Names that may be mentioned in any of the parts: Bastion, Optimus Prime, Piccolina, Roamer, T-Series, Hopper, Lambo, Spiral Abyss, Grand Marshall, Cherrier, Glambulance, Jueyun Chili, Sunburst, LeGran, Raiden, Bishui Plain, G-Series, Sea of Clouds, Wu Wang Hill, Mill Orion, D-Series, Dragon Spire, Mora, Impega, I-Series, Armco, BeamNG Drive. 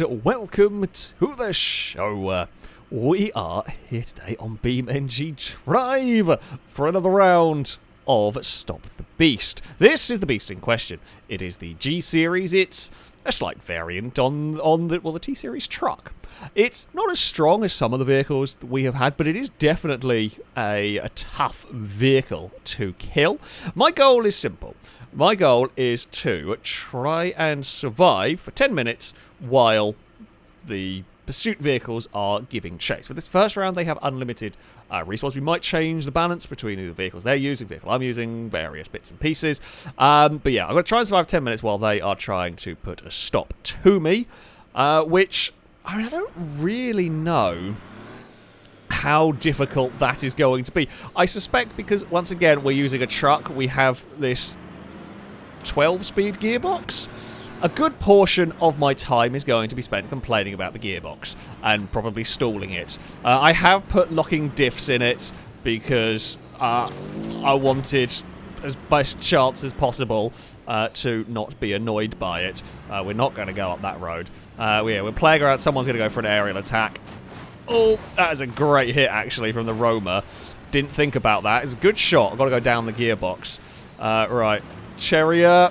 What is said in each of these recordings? and welcome to the show. We are here today on BeamNG Drive for another round of Stop the Beast. This is the beast in question. It is the G-Series. It's a slight variant on the T-Series truck. It's not as strong as some of the vehicles that we have had, but it is definitely a tough vehicle to kill. My goal is simple. My goal is to try and survive for 10 minutes while the pursuit vehicles are giving chase. For this first round, they have unlimited respawns. We might change the balance between the vehicles they're using, vehicle I'm using, various bits and pieces. But yeah, I'm going to try and survive 10 minutes while they are trying to put a stop to me. Which, I mean, I don't really know how difficult that is going to be. I suspect because, once again, we're using a truck, we have this 12-speed gearbox. A good portion of my time is going to be spent complaining about the gearbox and probably stalling it. I have put locking diffs in it because I wanted as best chance as possible to not be annoyed by it. We're not going to go up that road. We're playing around. Someone's going to go for an aerial attack. Oh, that is a great hit, actually, from the Roamer. Didn't think about that. It's a good shot. I've got to go down the gearbox. Right. Cherrier.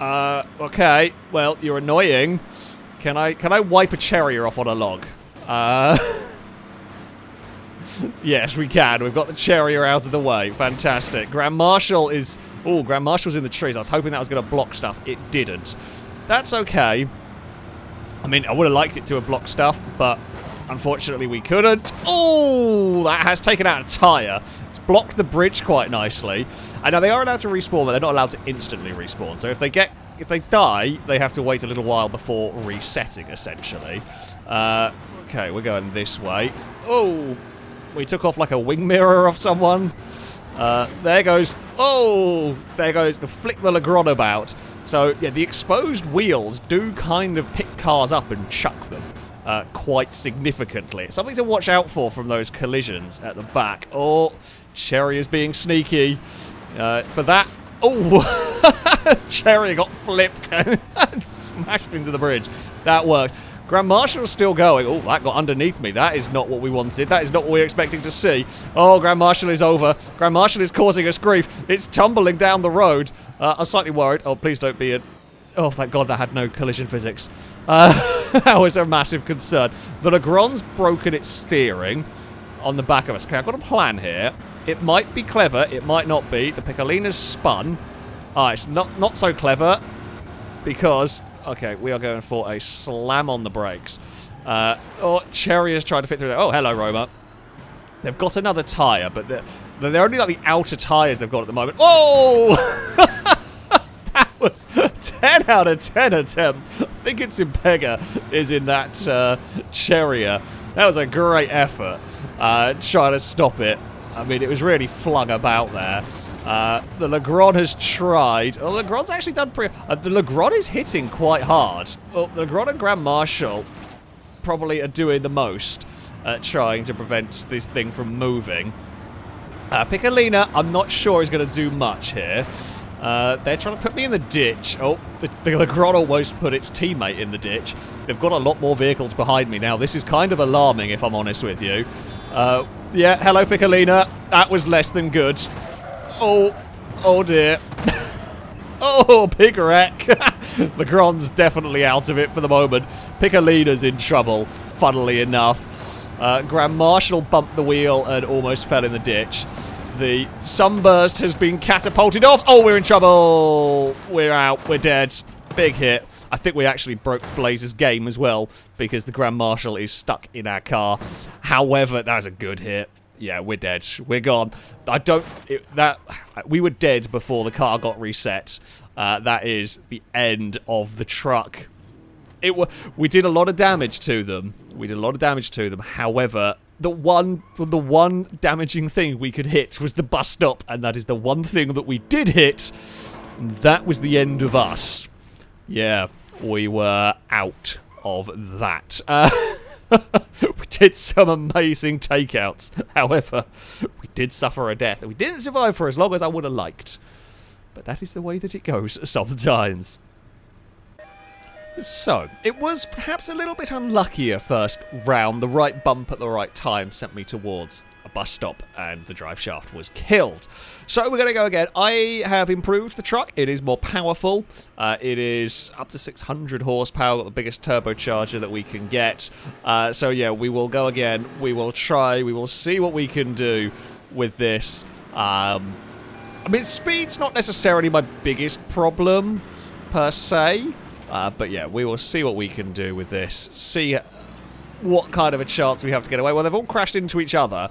Okay. Well, you're annoying. Can I wipe a Cherrier off on a log? Yes, we can. We've got the Cherrier out of the way. Fantastic. Grand Marshall is... Oh, Grand Marshall's in the trees. I was hoping that was going to block stuff. It didn't. That's okay. I mean, I would have liked it to have blocked stuff, but unfortunately we couldn't. Oh, that has taken out a tyre. It's blocked the bridge quite nicely. And now they are allowed to respawn, but they're not allowed to instantly respawn. So if they die, they have to wait a little while before resetting, essentially. Okay, we're going this way. Oh, we took off like a wing mirror off someone. There goes the flick the LeGran about. So, yeah, the exposed wheels do kind of pick cars up and chuck them quite significantly. It's something to watch out for from those collisions at the back. Oh, Cherrier is being sneaky for that. Oh, Cherrier got flipped and smashed into the bridge. That worked. Grand Marshall's still going. Oh, that got underneath me. That is not what we wanted. That is not what we were expecting to see. Oh, Grand Marshall is over. Grand Marshall is causing us grief. It's tumbling down the road. I'm slightly worried. Oh, please don't be a... Oh, thank God that had no collision physics. That was a massive concern. The LeGran's broken its steering on the back of us. Okay, I've got a plan here. It might be clever. It might not be. The Piccolina's spun. Ah, it's not so clever because... Okay, we are going for a slam on the brakes. Oh, Cherrier's trying to fit through there. Oh, hello, Roamer. They've got another tyre, but they're only like the outer tyres they've got at the moment. Oh! That was a 10 out of 10 attempt. I think it's Impega is in that Cherrier. That was a great effort trying to stop it. I mean, it was really flung about there. The LeGran has tried. Oh, LeGran's actually done pretty... the LeGran is hitting quite hard. Well, LeGran and Grand Marshall probably are doing the most trying to prevent this thing from moving. Piccolina, I'm not sure is going to do much here. They're trying to put me in the ditch. Oh, the LeGran almost put its teammate in the ditch. They've got a lot more vehicles behind me now. This is kind of alarming, if I'm honest with you. Yeah, hello, Piccolina. That was less than good. Oh dear. Oh, big wreck. LeGran's definitely out of it for the moment. Piccolina's in trouble, funnily enough. Grand Marshall bumped the wheel and almost fell in the ditch. The Sunburst has been catapulted off. Oh, we're in trouble. We're out. We're dead. Big hit. I think we actually broke Blazer's game as well because the Grand Marshall is stuck in our car. However, that was a good hit. Yeah, we're dead. We're gone. We were dead before the car got reset. That is the end of the truck. We did a lot of damage to them. However, the one damaging thing we could hit was the bus stop, and that is the one thing that we did hit. That was the end of us. Yeah, we were out of that. We did some amazing takeouts. However, we did suffer a death. We didn't survive for as long as I would have liked. But that is the way that it goes sometimes. So, it was perhaps a little bit unlucky a first round. The right bump at the right time sent me towards a bus stop and the drive shaft was killed. So we're going to go again. I have improved the truck. It is more powerful. It is up to 600 horsepower, the biggest turbocharger that we can get. So yeah, we will go again. We will try. We will see what we can do with this. I mean, speed's not necessarily my biggest problem per se. But yeah, we will see what we can do with this, see what kind of a chance we have to get away. Well, they've all crashed into each other.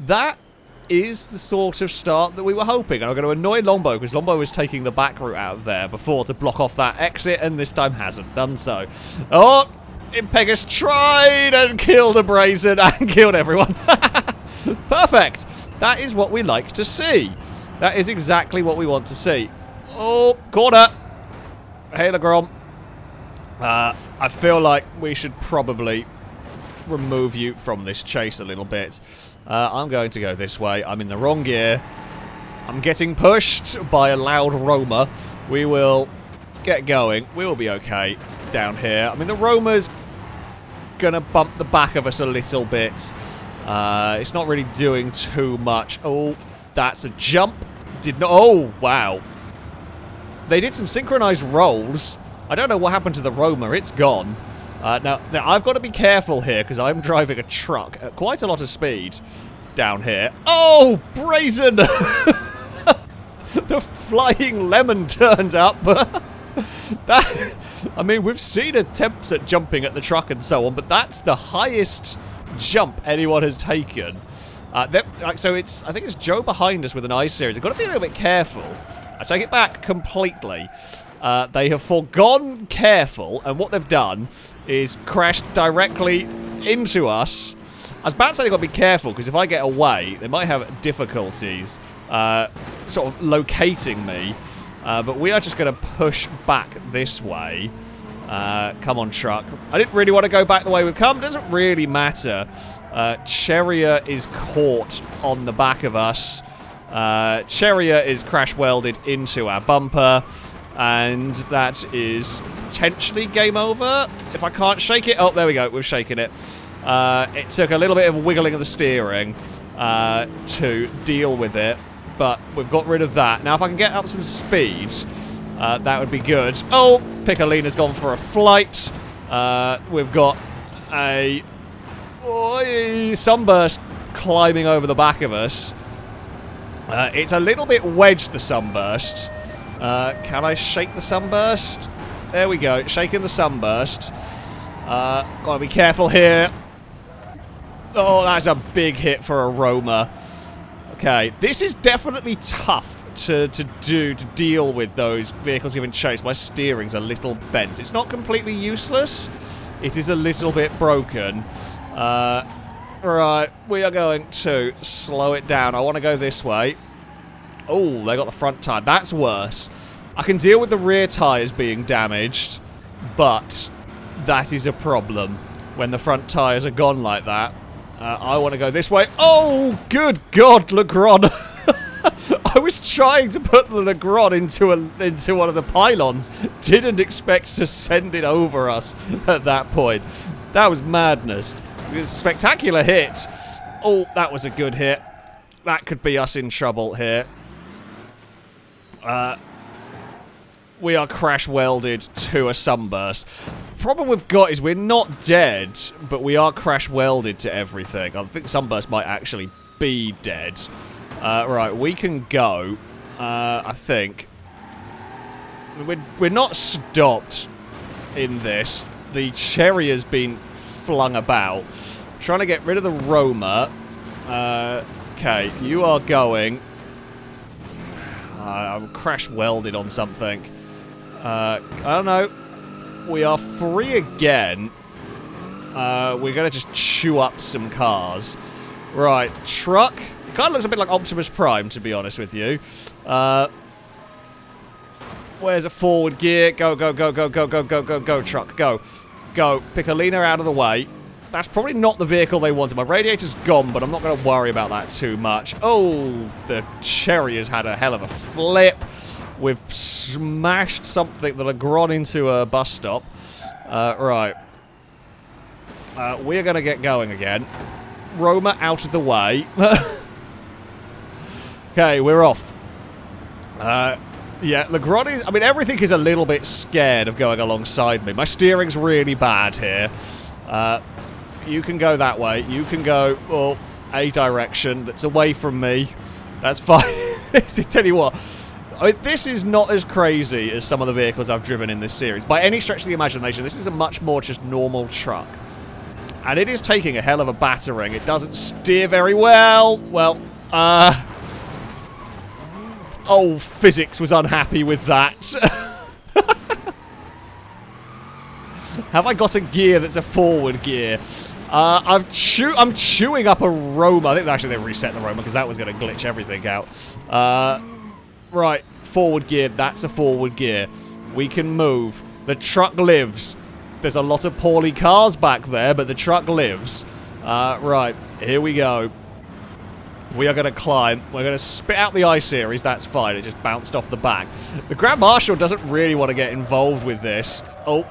That is the sort of start that we were hoping. And I'm going to annoy Lombo, because Lombo was taking the back route out of there before to block off that exit, and this time hasn't done so. Oh, Impega's tried and killed a Brazen and killed everyone. Perfect. That is what we like to see. That is exactly what we want to see. Oh, corner. Hey, LeGran. I feel like we should probably remove you from this chase a little bit. I'm going to go this way. I'm in the wrong gear. I'm getting pushed by a loud Roamer. We will get going. We will be okay down here. I mean, the Roamer's gonna bump the back of us a little bit. It's not really doing too much. Oh, that's a jump. Did not. Oh, wow. They did some synchronized rolls. I don't know what happened to the Roamer. It's gone. Now, I've got to be careful here because I'm driving a truck at quite a lot of speed down here. Oh, Brazen! The flying lemon turned up. I mean, we've seen attempts at jumping at the truck and so on, but that's the highest jump anyone has taken. I think it's Joe behind us with an I-Series. I've got to be a little bit careful. I take it back completely. They have forgone careful, and what they've done is crashed directly into us. I was about to say they've got to be careful, because if I get away, they might have difficulties sort of locating me. But we are just going to push back this way. Come on, truck. I didn't really want to go back the way we've come. It doesn't really matter. Cherrier is caught on the back of us. Cherrier is crash-welded into our bumper. And that is potentially game over. If I can't shake it... Oh, there we go. We've shaken it. It took a little bit of wiggling of the steering to deal with it. But we've got rid of that. Now, if I can get up some speed, that would be good. Oh, Piccolina's gone for a flight. We've got a Sunburst climbing over the back of us. It's a little bit wedged, the Sunburst. Can I shake the Sunburst? There we go, shaking the Sunburst. Gotta be careful here. Oh, that's a big hit for a Roamer. Okay, this is definitely tough to deal with those vehicles given chase. My steering's a little bent. It's not completely useless. It is a little bit broken. Right, we are going to slow it down. I want to go this way. Oh, they got the front tire. That's worse. I can deal with the rear tires being damaged, but that is a problem when the front tires are gone like that. I want to go this way. Oh, good God, LeGran. I was trying to put the LeGran into one of the pylons. Didn't expect to send it over us at that point. That was madness. It was a spectacular hit. Oh, that was a good hit. That could be us in trouble here. We are crash welded to a Sunburst. Problem we've got is we're not dead, but we are crash welded to everything. I think Sunburst might actually be dead. Right, we can go. I think we're not stopped in this. The Cherrier has been flung about. I'm trying to get rid of the Roamer. Okay, you are going. I'm crash welded on something. I don't know. We are free again. We're going to just chew up some cars. Right, truck. Kind of looks a bit like Optimus Prime, to be honest with you. Where's a forward gear? Go, go, go, go, go, go, go, go, go, truck. Go. Go. Piccolina out of the way. That's probably not the vehicle they wanted. My radiator's gone, but I'm not going to worry about that too much. Oh, the Cherrier's had a hell of a flip. We've smashed something, the LeGran, into a bus stop. Right. We're gonna get going again. Roamer out of the way. Okay, we're off. Yeah, LeGran is... I mean, everything is a little bit scared of going alongside me. My steering's really bad here. You can go that way. You can go, well, a direction that's away from me. That's fine. I tell you what, I mean, this is not as crazy as some of the vehicles I've driven in this series. By any stretch of the imagination, this is a much more just normal truck. And it is taking a hell of a battering. It doesn't steer very well. Well, oh, physics was unhappy with that. Have I got a gear that's a forward gear? I'm chewing up a Roamer. I think actually they reset the Roamer because that was going to glitch everything out. Right, forward gear. That's a forward gear. We can move. The truck lives. There's a lot of poorly cars back there, but the truck lives. Right, here we go. We are going to climb. We're going to spit out the I-Series. That's fine. It just bounced off the back. The Grand Marshall doesn't really want to get involved with this. Oh,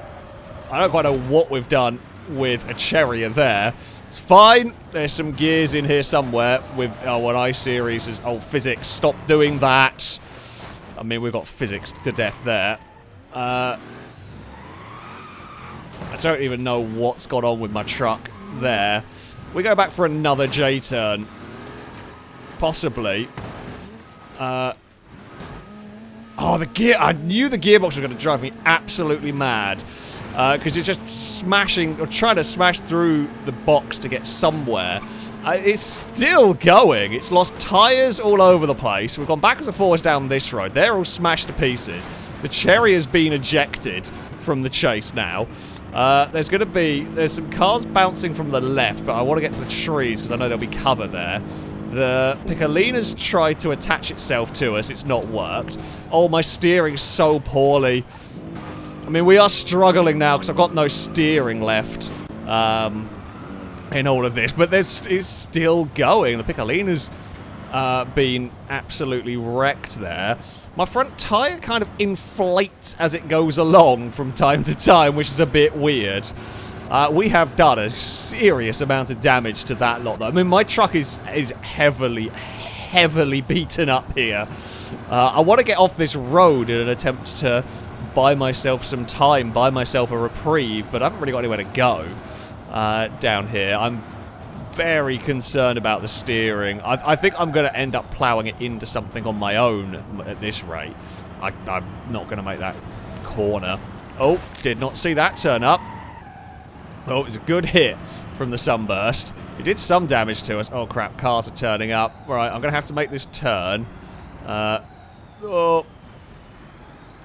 I don't quite know what we've done with a Cherrier there. It's fine. There's some gears in here somewhere. With an I-Series is... Oh, physics. Stop doing that. I mean, we've got physicsed to death there. I don't even know what's gone on with my truck there. We go back for another J-turn. Possibly. Oh, the gear. I knew the gearbox was going to drive me absolutely mad. Because you're just smashing, or trying to smash through the box to get somewhere. It's still going. It's lost tyres all over the place. We've gone backwards and forwards down this road. They're all smashed to pieces. The Cherry has been ejected from the chase now. There's going to be, there's some cars bouncing from the left, but I want to get to the trees because I know there'll be cover there. The Piccolina's tried to attach itself to us. It's not worked. Oh, my steering's so poorly. I mean, we are struggling now because I've got no steering left in all of this. But it's still going. The Piccolina's been absolutely wrecked there. My front tyre kind of inflates as it goes along from time to time, which is a bit weird. We have done a serious amount of damage to that lot, though. I mean, my truck is heavily, heavily beaten up here. I want to get off this road in an attempt to buy myself some time, buy myself a reprieve, but I haven't really got anywhere to go down here. I'm very concerned about the steering. I think I'm going to end up ploughing it into something on my own at this rate. I'm not going to make that corner. Oh, did not see that turn up. Oh, it was a good hit from the Sunburst. It did some damage to us. Oh, crap. Cars are turning up. Right, I'm going to have to make this turn. Oh.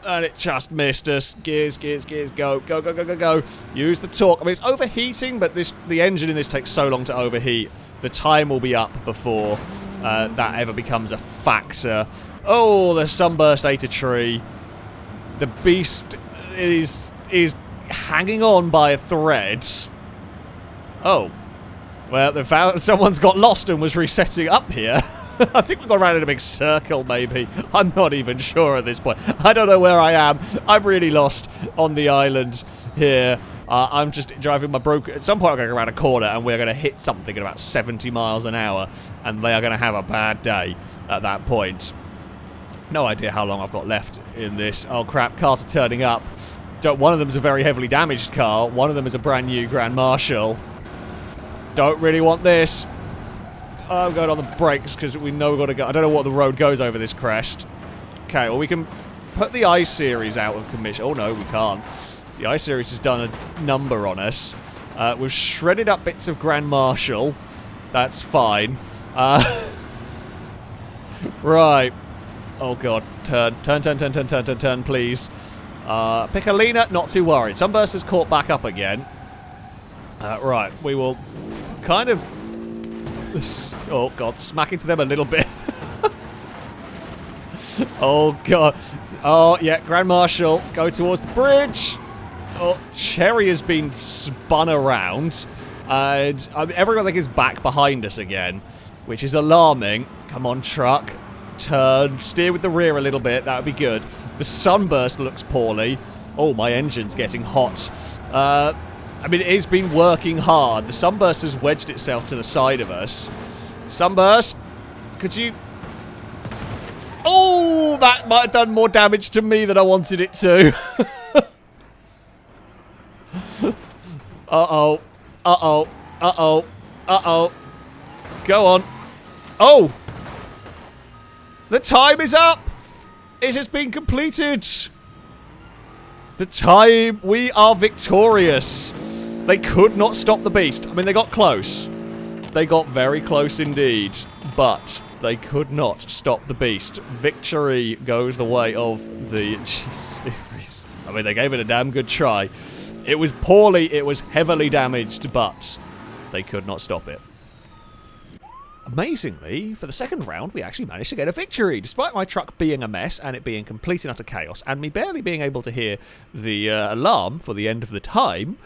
And it just missed us. Gears, gears, gears. Go, go, go, go, go, go. Use the torque. I mean, it's overheating, but the engine in this takes so long to overheat. The time will be up before that ever becomes a factor. Oh, the Sunburst ate a tree. The beast is hanging on by a thread. Oh. Well, they found someone's got lost and was resetting up here. I think we got around in a big circle, maybe. I'm not even sure at this point. I don't know where I am. I'm really lost on the island here. I'm just driving my broken... At some point, I'm going to go around a corner, and we're going to hit something at about 70 miles an hour, and they are going to have a bad day at that point. No idea how long I've got left in this. Oh, crap. Cars are turning up. One of them is a very heavily damaged car. One of them is a brand new Grand Marshal. Don't really want this. I'm going on the brakes because we know we've got to go. I don't know what the road goes over this crest. Okay, well, we can put the I-Series out of commission. Oh, no, we can't. The I-Series has done a number on us. We've shredded up bits of Grand Marshal. That's fine. Right. Oh, God. Turn, turn, turn, turn, turn, turn, turn, turn, please. Piccolina, not too worried. Sunburst has caught back up again. Right, we will kind of... Oh, God, smack into them a little bit. Oh, God. Oh, yeah, Grand Marshal, go towards the bridge. Oh, Cherry has been spun around. And everyone, I think, is back behind us again, which is alarming. Come on, truck. turn, steer with the rear a little bit, that would be good. The Sunburst looks poorly. Oh, my engine's getting hot. I mean, it's been working hard. The Sunburst has wedged itself to the side of us. Sunburst, could you... Oh, that might have done more damage to me than I wanted it to. Uh-oh. Uh-oh. Uh-oh. Uh-oh. Go on. Oh! The time is up! It has been completed! The time... We are victorious! They could not stop the beast. I mean, they got close. They got very close indeed. But they could not stop the beast. Victory goes the way of the G-Series. I mean, they gave it a damn good try. It was poorly, it was heavily damaged, but they could not stop it. Amazingly, for the second round, we actually managed to get a victory, despite my truck being a mess and it being complete and utter chaos, and me barely being able to hear the alarm for the end of the time.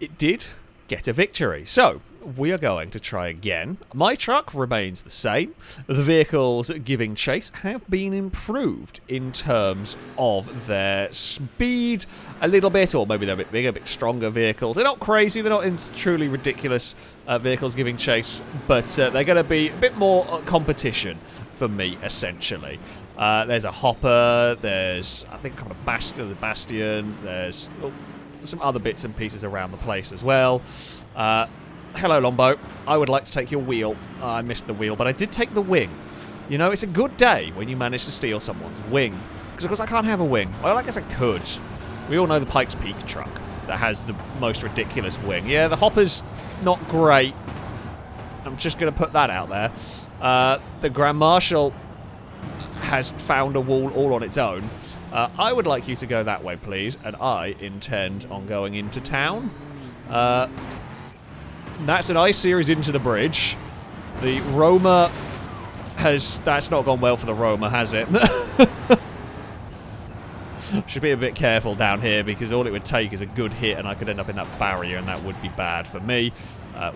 It did get a victory. So, we are going to try again. My truck remains the same. The vehicles giving chase have been improved in terms of their speed a little bit, or maybe they're a bit bigger, a bit stronger vehicles. They're not crazy, they're not in truly ridiculous vehicles giving chase, but they're going to be a bit more competition for me, essentially. There's a Hopper, there's, I think, a couple of Bastion, there's some other bits and pieces around the place as well. Hello, Lambo. I would like to take your wheel. I missed the wheel, but I did take the wing. You know, it's a good day when you manage to steal someone's wing. Because, of course, I can't have a wing. Well, I guess I could. We all know the Pikes Peak truck that has the most ridiculous wing. Yeah, the Hopper's not great. I'm just going to put that out there. The Grand Marshall has found a wall all on its own. I would like you to go that way, please. And I intend on going into town. That's an I-Series into the bridge. The Roamer has... That's not gone well for the Roamer, has it? Should be a bit careful down here because all it would take is a good hit and I could end up in that barrier and that would be bad for me.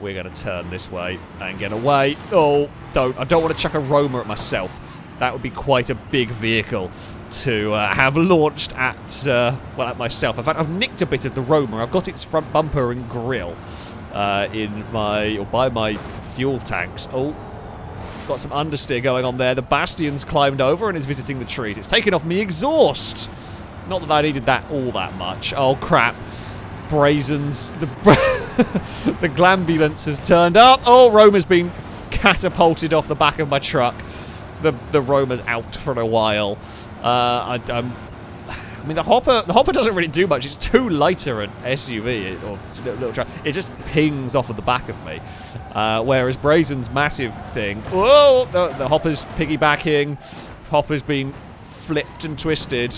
We're going to turn this way and get away. Oh, don't. I don't want to chuck a Roamer at myself. That would be quite a big vehicle to have launched at, well, at myself. In fact, I've nicked a bit of the Roamer. I've got its front bumper and grill. By my fuel tanks. Oh, got some understeer going on there. The Bastion's climbed over and is visiting the trees. It's taken off me exhaust. Not that I needed that all that much. Oh crap! Brazens. The the Glambulance has turned up. Oh, Roamer's been catapulted off the back of my truck. The Roamer's out for a while. I mean, the Hopper doesn't really do much. It's too lighter an SUV or little truck. It just pings off of the back of me. Whereas Brazen's massive thing. Whoa! The Hopper's piggybacking. Hopper's been flipped and twisted.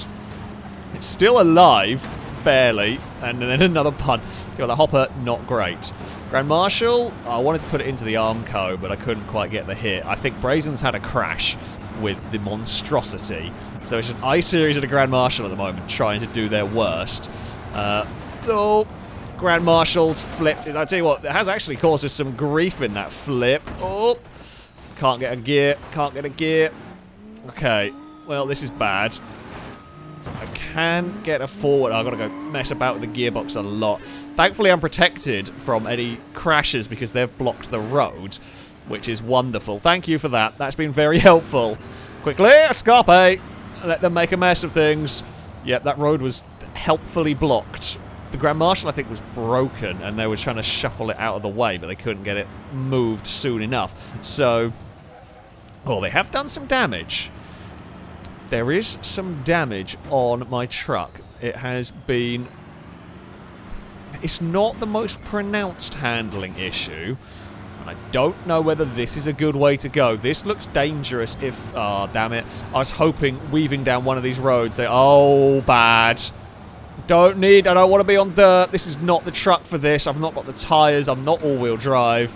It's still alive, barely. And then another punt. So the Hopper, not great. Grand Marshal, I wanted to put it into the Armco, but I couldn't quite get the hit. I think Brazen's had a crash with the monstrosity. So it's an I-Series and a Grand Marshal at the moment, trying to do their worst. Oh, Grand Marshal's flipped. I tell you what, it has actually caused us some grief in that flip. Oh, can't get a gear, can't get a gear. Okay, well, this is bad. I can get a forward. I've got to go mess about with the gearbox a lot. Thankfully, I'm protected from any crashes because they've blocked the road, which is wonderful. Thank you for that. That's been very helpful. Quickly, escape! Let them make a mess of things. Yep, that road was helpfully blocked. The Grand Marshal, I think, was broken, and they were trying to shuffle it out of the way, but they couldn't get it moved soon enough. So, well, they have done some damage. There is some damage on my truck. It has been... It's not the most pronounced handling issue. I don't know whether this is a good way to go. This looks dangerous if... Ah, oh, damn it. I was hoping weaving down one of these roads. Oh, bad. I don't want to be on dirt. This is not the truck for this. I've not got the tyres. I'm not all-wheel drive.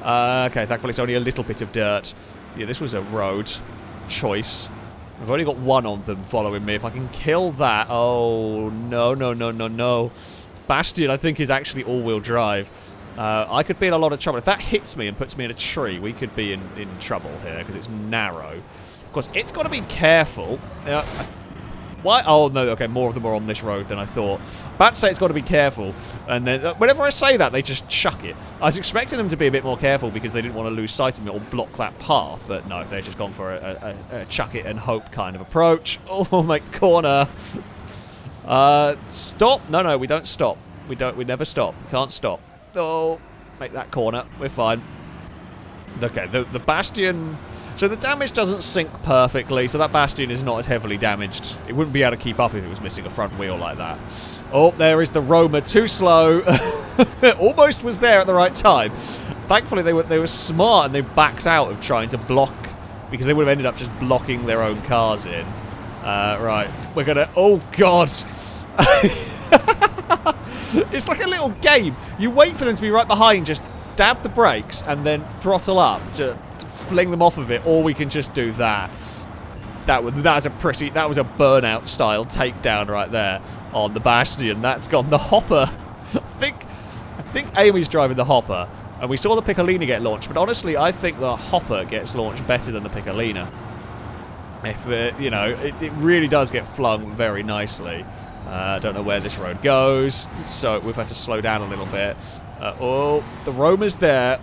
Okay, thankfully it's only a little bit of dirt. Yeah, this was a road choice. I've only got one of them following me. If I can kill that... Oh, no, no, no, no, no. Bastion, I think, is actually all-wheel drive. I could be in a lot of trouble. If that hits me and puts me in a tree, we could be in trouble here because it's narrow. course, it's got to be careful. Why? Oh, no, okay, more of them are on this road than I thought. About to say it's got to be careful, and then whenever I say that, they just chuck it. I was expecting them to be a bit more careful because they didn't want to lose sight of me or block that path, but no, they've just gone for a chuck it and hope kind of approach. Oh, make the corner. Stop. No, no, we don't stop. We never stop. We can't stop. Oh, make that corner. We're fine. Okay, the Bastion... So the damage doesn't sync perfectly, so that Bastion is not as heavily damaged. It wouldn't be able to keep up if it was missing a front wheel like that. Oh, there is the Roamer. Too slow. Almost was there at the right time. Thankfully, they were smart and they backed out of trying to block, because they would have ended up just blocking their own cars in. Right. We're going to... Oh, God. It's like a little game. You wait for them to be right behind, just dab the brakes, and then throttle up to fling them off of it, or we can just do that. That was a burnout style takedown right there on the Bastion. That's gone. The Hopper. I think Amy's driving the Hopper, and we saw the Piccolina get launched, but honestly, I think the Hopper gets launched better than the Piccolina. If it, you know, it really does get flung very nicely. I don't know where this road goes, so we've had to slow down a little bit. Oh, the Roamer's there.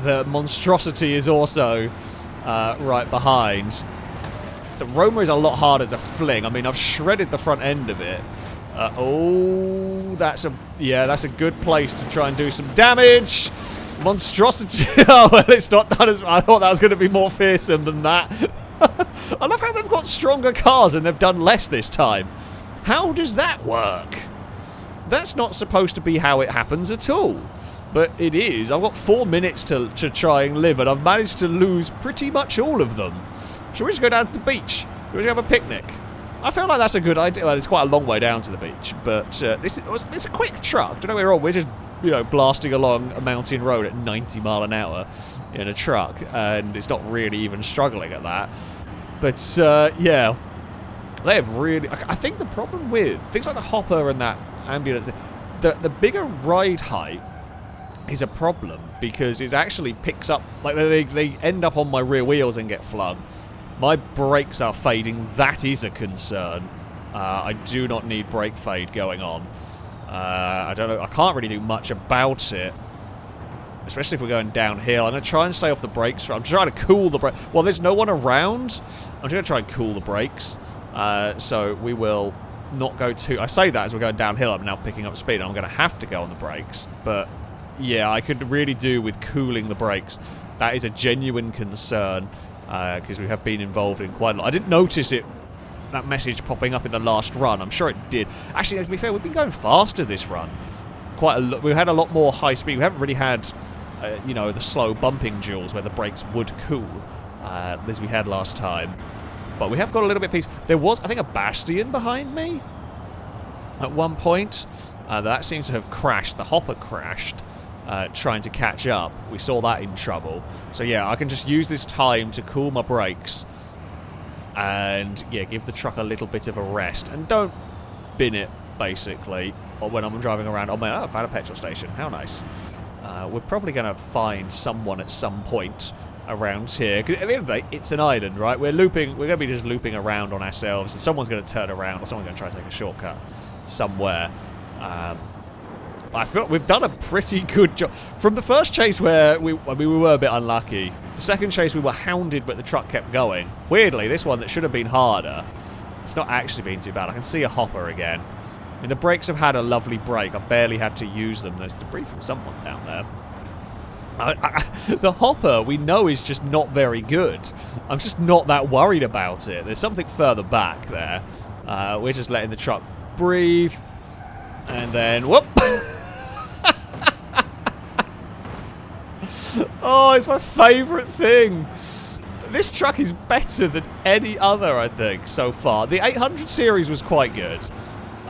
The monstrosity is also right behind. The Roamer is a lot harder to fling. I mean, I've shredded the front end of it. Oh, that's a good place to try and do some damage. Monstrosity. Oh, well, it's not done as... I thought that was going to be more fearsome than that. I love how they've got stronger cars and they've done less this time. How does that work? That's not supposed to be how it happens at all. But it is. I've got 4 minutes to try and live, and I've managed to lose pretty much all of them. Shall we just go down to the beach? Shall we just have a picnic? I feel like that's a good idea. Well, it's quite a long way down to the beach, but it's a quick truck. Don't know where we're on. We're just, you know, blasting along a mountain road at 90 mile an hour in a truck, and it's not really even struggling at that. But, yeah, they have really... I think the problem with things like the Hopper and that ambulance, the bigger ride height is a problem, because it actually picks up, like, they end up on my rear wheels and get flung. My brakes are fading. That is a concern. I do not need brake fade going on. I don't know. I can't really do much about it, especially if we're going downhill. I'm going to try and stay off the brakes. I'm trying to cool the brakes. Well, there's no one around. I'm just going to try and cool the brakes. So we will not go too... I say that as we're going downhill. I'm now picking up speed. I'm going to have to go on the brakes. But, yeah, I could really do with cooling the brakes. That is a genuine concern, because we have been involved in quite a lot. I didn't notice it, that message popping up in the last run. I'm sure it did. Actually, to be fair, we've been going faster this run. Quite a lot. We've had a lot more high speed. We haven't really had... you know, the slow bumping duels where the brakes would cool, as we had last time. But we have got a little bit of peace. There was, I think, a Bastion behind me at one point. That seems to have crashed. The Hopper crashed, trying to catch up. We saw that in trouble. So, yeah, I can just use this time to cool my brakes and, yeah, give the truck a little bit of a rest. And don't bin it, basically, or when I'm driving around. Oh, man, I've found a petrol station. How nice. We're probably going to find someone at some point around here. Because at the end of the day, it's an island, right? We're going to be just looping around on ourselves. And someone's going to turn around, or someone's going to try to take a shortcut somewhere. I feel like we've done a pretty good job. From the first chase where we were a bit unlucky. The second chase we were hounded, but the truck kept going. Weirdly, this one that should have been harder, it's not actually been too bad. I can see a Hopper again. I mean, the brakes have had a lovely break. I've barely had to use them. There's debris from someone down there. The Hopper, we know, is just not very good. I'm just not that worried about it. There's something further back there. We're just letting the truck breathe. And then, whoop! Oh, it's my favourite thing. This truck is better than any other, I think, so far. The 800 series was quite good.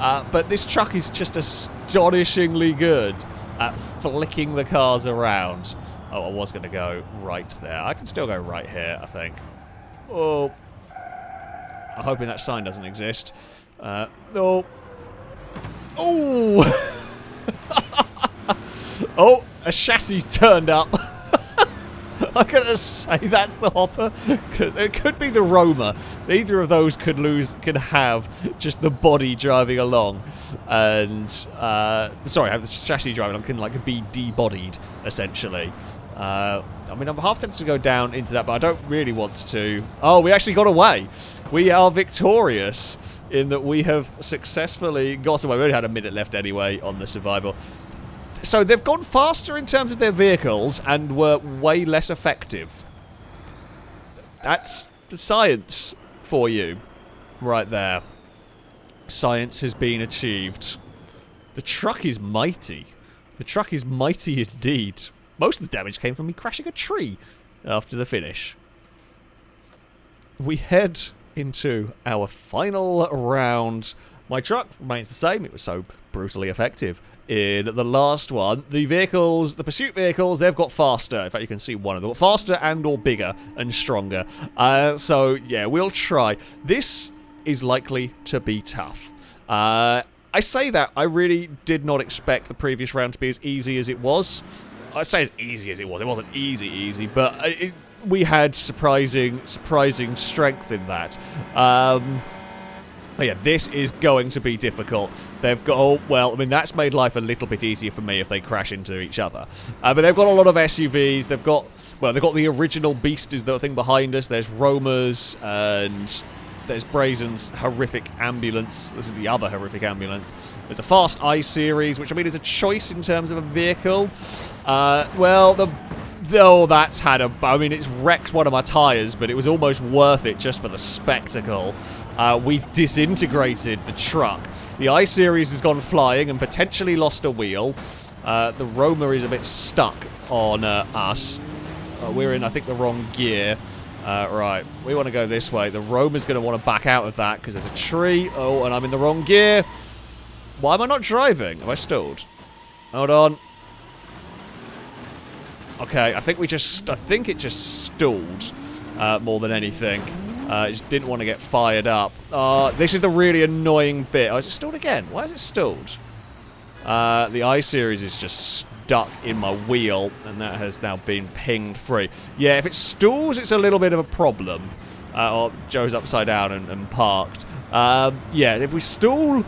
But this truck is just astonishingly good at flicking the cars around. Oh, I was going to go right there. I can still go right here, I think. Oh. I'm hoping that sign doesn't exist. Oh. Oh! Oh, a chassis turned up. I'm gonna say that's the Hopper, because it could be the Roamer. Either of those could lose, could have just the body driving along, and sorry, have the chassis driving along, can like be de-bodied essentially. I mean, I'm half tempted to go down into that, but I don't really want to. Oh, we actually got away. We are victorious in that we have successfully got away. We only had a minute left anyway on the survival. So they've gone faster in terms of their vehicles and were way less effective. That's the science for you right there. Science has been achieved. The truck is mighty. The truck is mighty indeed. Most of the damage came from me crashing a tree after the finish. We head into our final round. My truck remains the same. It was so brutally effective in the last one. The vehicles, the pursuit vehicles, they've got faster. In fact, you can see one of them. Faster and or bigger and stronger. So, yeah, we'll try. This is likely to be tough. I say that. I really did not expect the previous round to be as easy as it was. I say as easy as it was. It wasn't easy, but we had surprising strength in that. But yeah, this is going to be difficult. They've got, oh, well, I mean, that's made life a little bit easier for me if they crash into each other. But they've got a lot of SUVs. They've got, well, they've got the original Beast is the thing behind us. There's Roamers and there's Brazen's horrific ambulance. This is the other horrific ambulance. There's a fast I-Series, which I mean is a choice in terms of a vehicle. Well, oh, that's had a... I mean, it's wrecked one of my tyres, but it was almost worth it just for the spectacle. We disintegrated the truck. The I-Series has gone flying and potentially lost a wheel. The Roamer is a bit stuck on us. We're in, I think, the wrong gear. Right, we want to go this way. The Roamer's going to want to back out of that because there's a tree. Oh, and I'm in the wrong gear. Why am I not driving? Am I stalled? Hold on. Okay, I think we just... I think it just stalled more than anything. Just didn't want to get fired up. This is the really annoying bit. Oh, is it stalled again? Why is it stalled? The I-Series is just stuck in my wheel, and that has now been pinged free. Yeah, if it stalls, it's a little bit of a problem. Oh, Joe's upside down and parked. Yeah, if we stall...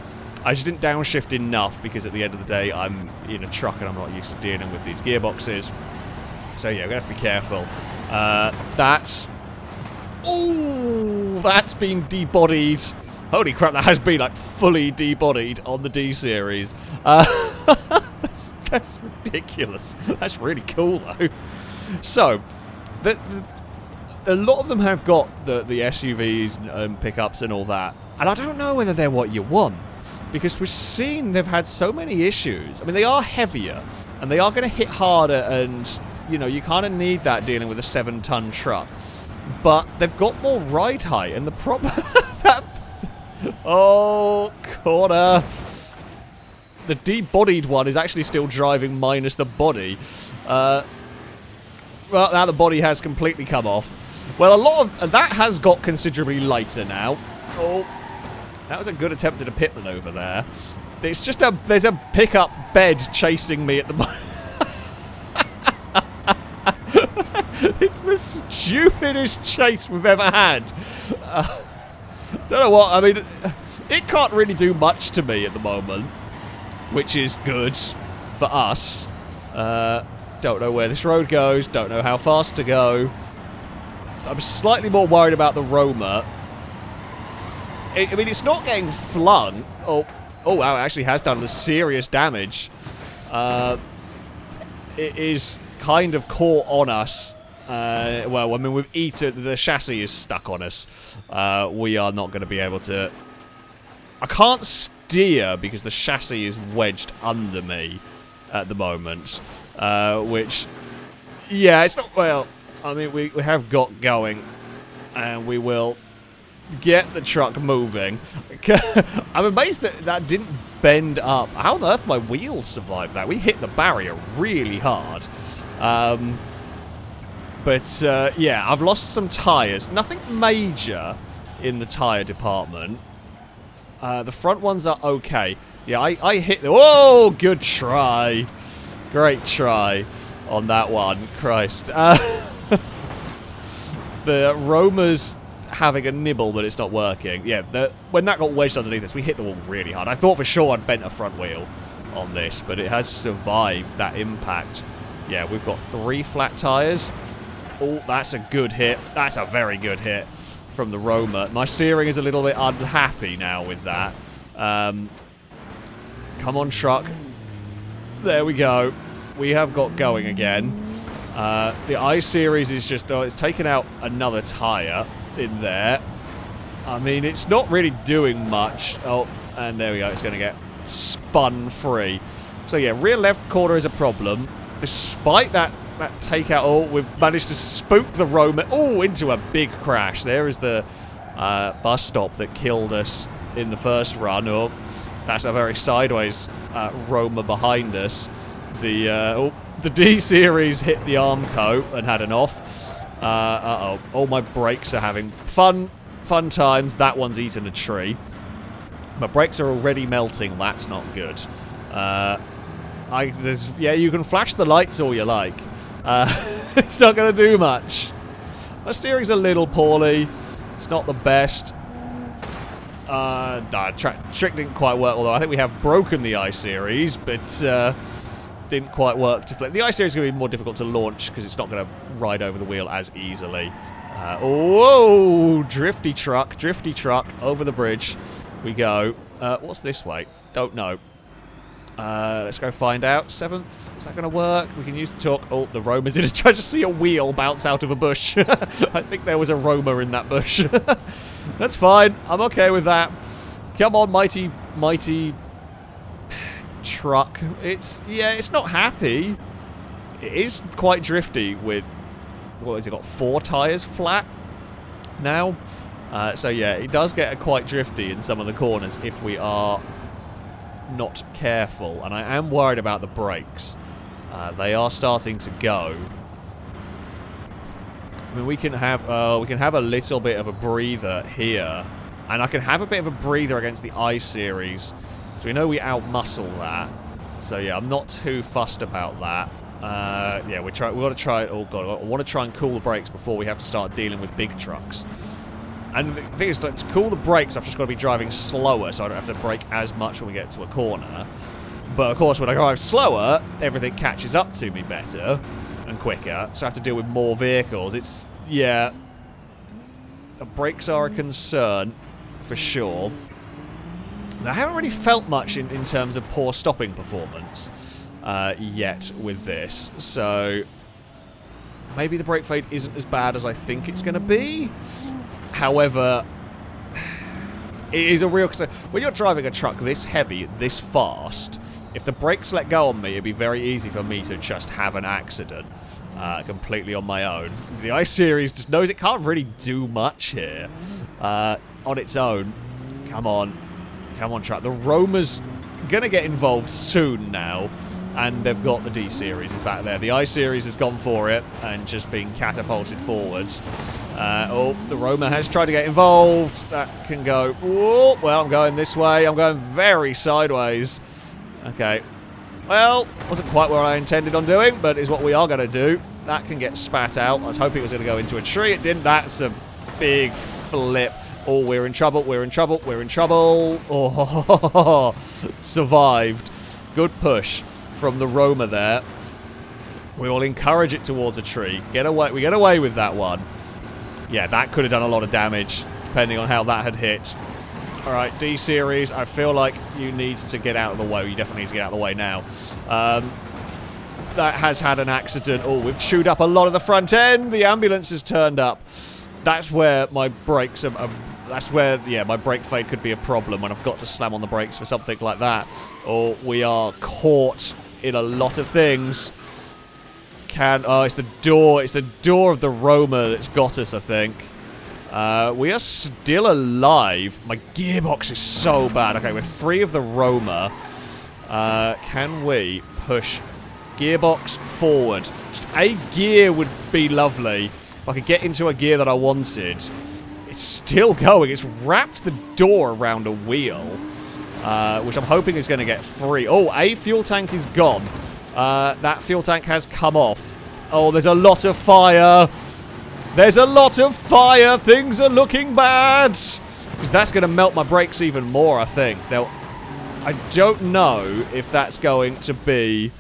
I just didn't downshift enough because at the end of the day, I'm in a truck and I'm not used to dealing with these gearboxes. So yeah, we're gonna have to be careful. That's... Ooh! That's been debodied. Holy crap, that has been like fully debodied on the D-Series. That's ridiculous. That's really cool though. So, a lot of them have got the SUVs and pickups and all that. And I don't know whether they're what you want. Because we've seen they've had so many issues. I mean, they are heavier, and they are going to hit harder, and, you know, you kind of need that dealing with a 7-ton truck. But they've got more ride height, and the problem... Oh, corner. The debodied one is actually still driving minus the body. Well, now the body has completely come off. Well, a lot of... That has got considerably lighter now. Oh... That was a good attempt at a pit maneuver there. It's just a... There's a pickup bed chasing me at the moment. It's the stupidest chase we've ever had. Don't know what... I mean, it can't really do much to me at the moment. Which is good for us. Don't know where this road goes. Don't know how fast to go. I'm slightly more worried about the Roamer. I mean, it's not getting flung. Oh wow, it actually has done serious damage. It is kind of caught on us. Well, I mean, we've eaten... The chassis is stuck on us. We are not going to be able to... I can't steer because the chassis is wedged under me at the moment. Which... Yeah, it's not... Well, I mean, we have got going. And we will... Get the truck moving. I'm amazed that that didn't bend up. How on earth my wheels survived that? We hit the barrier really hard. Yeah, I've lost some tyres. Nothing major in the tyre department. The front ones are okay. Yeah, I hit the... Oh, good try. Great try on that one. Christ. The Roamer's having a nibble, but it's not working. Yeah, when that got wedged underneath us, we hit the wall really hard. I thought for sure I'd bent a front wheel on this, but it has survived that impact. Yeah, we've got 3 flat tires. Oh, that's a good hit. That's a very good hit from the Roamer. My steering is a little bit unhappy now with that. Come on, truck. There we go. We have got going again. The I-Series is just... Oh, it's taken out another tire in there. I mean, it's not really doing much. Oh, and there we go. It's going to get spun free. So, yeah, rear left corner is a problem. Despite that takeout, oh, we've managed to spook the Roamer. Oh, into a big crash. There is the bus stop that killed us in the first run. Oh, that's a very sideways Roamer behind us. The D-Series hit the Armco and had an off. Uh-oh. All my brakes are having fun times. That one's eaten a tree. My brakes are already melting. That's not good. Yeah, you can flash the lights all you like. It's not going to do much. My steering's a little poorly. It's not the best. Trick didn't quite work, although I think we have broken the I-Series, but... didn't quite work to flip. The I-Series is going to be more difficult to launch because it's not going to ride over the wheel as easily. Whoa! Drifty truck. Over the bridge we go. What's this way? Don't know. Let's go find out. 7th. Is that going to work? We can use the torque. Oh, the Roamer's in it. Try to see a wheel bounce out of a bush. I think there was a Roamer in that bush. That's fine. I'm okay with that. Come on, mighty... truck. It's not happy. It is quite drifty with, what has it got, 4 tires flat now? So yeah, it does get quite drifty in some of the corners if we are not careful, and I am worried about the brakes. They are starting to go. I mean, we can have a little bit of a breather here, and I can have a bit of a breather against the I-Series. So we know we out-muscle that. So yeah, I'm not too fussed about that. Yeah, we want to try... Oh god, I want to try and cool the brakes before we have to start dealing with big trucks. And the thing is, like, to cool the brakes, I've just got to be driving slower, so I don't have to brake as much when we get to a corner. But of course, when I drive slower, everything catches up to me better and quicker. So I have to deal with more vehicles. It's... yeah... the brakes are a concern, for sure. I haven't really felt much in terms of poor stopping performance yet with this, so maybe the brake fade isn't as bad as I think it's going to be. However, it is a real concern. When you're driving a truck this heavy, this fast, if the brakes let go on me, it'd be very easy for me to just have an accident completely on my own. The I-Series just knows it can't really do much here on its own. Come on, truck. The Roamer's going to get involved soon now, and they've got the D-Series back there. The I-Series has gone for it and just been catapulted forwards. Oh, the Roamer has tried to get involved. That can go... Oh, well, I'm going this way. I'm going very sideways. Okay. Well, wasn't quite what I intended on doing, but is what we are going to do. That can get spat out. I was hoping it was going to go into a tree. It didn't. That's a big flip. Oh, we're in trouble. Oh, survived. Good push from the Roamer there. We will encourage it towards a tree. Get away. We get away with that one. Yeah, that could have done a lot of damage, depending on how that had hit. All right, D-Series, I feel like you need to get out of the way. You definitely need to get out of the way now. That has had an accident. Oh, we've chewed up a lot of the front end. The ambulance has turned up. That's where my brakes are... that's where, yeah, my brake fade could be a problem when I've got to slam on the brakes for something like that. Or we are caught in a lot of things. Oh, it's the door. It's the door of the Roamer that's got us, I think. We are still alive. My gearbox is so bad. Okay, we're free of the Roamer. Can we push gearbox forward? Just a gear would be lovely. If I could get into a gear that I wanted. It's still going. It's wrapped the door around a wheel, which I'm hoping is going to get free. Oh, a fuel tank is gone. That fuel tank has come off. Oh, there's a lot of fire. There's a lot of fire. Things are looking bad. Because that's going to melt my brakes even more, I think. Now, I don't know if that's going to be...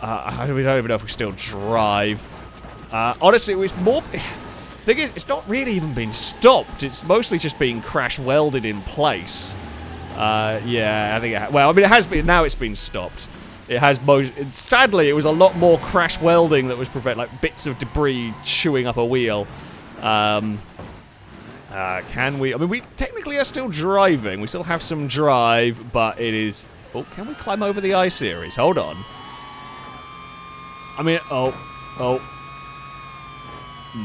we don't even know if we still drive. Honestly, it was more... Thing is, it's not really even been stopped. It's mostly just being crash welded in place. Yeah, I think it well, I mean, it has been. Now it's been stopped. It has most. Sadly, it was a lot more crash welding that was prevented, like bits of debris chewing up a wheel. Can we? I mean, we technically are still driving. We still have some drive, but it is. Oh, can we climb over the I-Series? Hold on. I mean, oh.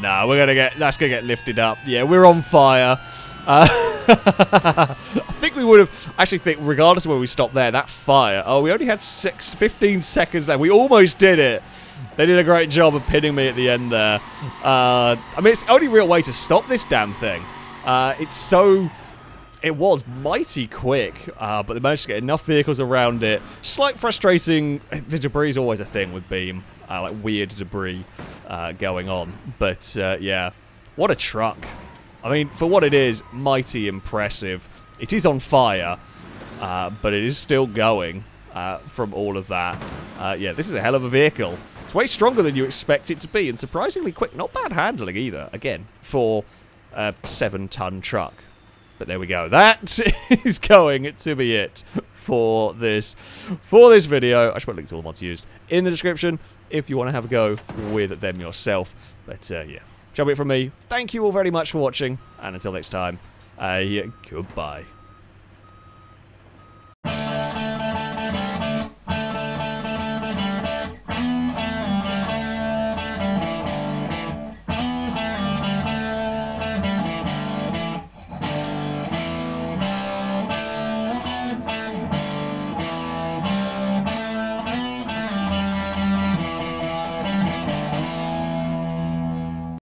No, we're gonna get. That's gonna get lifted up. Yeah, we're on fire. I think we would have. Actually, think regardless of where we stopped there, that fire. Oh, we only had 15 seconds left. We almost did it. They did a great job of pinning me at the end there. I mean, it's the only real way to stop this damn thing. It's so. It was mighty quick, but they managed to get enough vehicles around it. Slight frustrating. The debris is always a thing with Beam. Like weird debris going on. But yeah, what a truck. I mean, for what it is, mighty impressive. It is on fire, but it is still going from all of that. Yeah, this is a hell of a vehicle. It's way stronger than you expect it to be and surprisingly quick. Not bad handling either, again, for a 7-ton truck. But there we go. That is going to be it for this video. I should put links to all the mods used in the description if you want to have a go with them yourself. But yeah, that'll be it from me. Thank you all very much for watching, and until next time, goodbye.